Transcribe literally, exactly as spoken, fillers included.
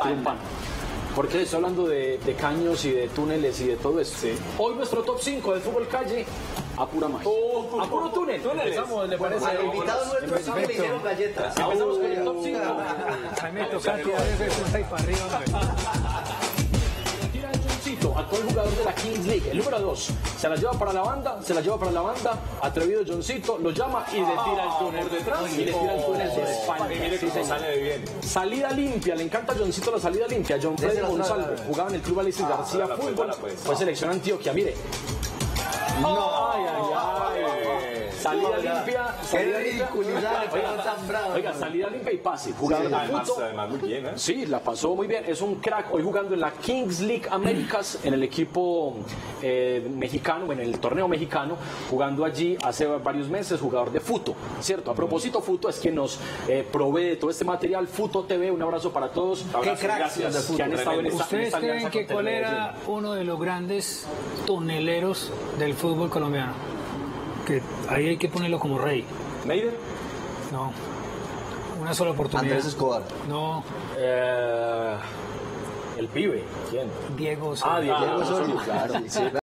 triunfan. Porque estoy hablando de, de caños y de túneles y de todo esto. Sí. Hoy nuestro top cinco del fútbol calle a pura magia. Oh, oh, oh, a puro túnel. Túneles. Empezamos, le parece. Bueno, bueno, invitado nuestro siempre le hicieron galletas. Oh, empezamos con el top cinco. Jaime, tocate a veces sesenta y para arriba. Tira el Johncito, actual jugador de la Kings League, el número dos. Se la lleva para la banda, se la lleva para la banda. Atrevido Johncito, lo llama y le tira el túnel por detrás. Y le tira el túnel de espalda. Mire que sale de bien. Salida limpia, le encanta a Johncito la salida limpia. John Freddy Gonzalo jugaba en el club Alicia García Fútbol. Fue selección Antioquia, mire. No, ay, ay, ay. ay. Salida no, limpia. Salida ridiculidad. Oiga, oiga, salida limpia y pase. Jugando sí, además, además, muy bien, ¿eh? Sí, la pasó muy bien. Es un crack. Hoy jugando en la Kings League Américas, en el equipo eh, mexicano, en el torneo mexicano, jugando allí hace varios meses, jugador de Futo, ¿cierto? A propósito, Futo es quien nos eh, provee todo este material. Fútbol T V, un abrazo para todos. Abrazo, qué cracks de Futo, que han estado en esta, ¿ustedes en esta creen que cuál era uno de los grandes tuneleros del fútbol? Fútbol colombiano, que ahí hay que ponerlo como rey. ¿Meider? No, una sola oportunidad. Andrés Escobar. No. Eh, el pibe. ¿Quién? Diego Soria. Ah, Diego Soria. Ah, claro, sí,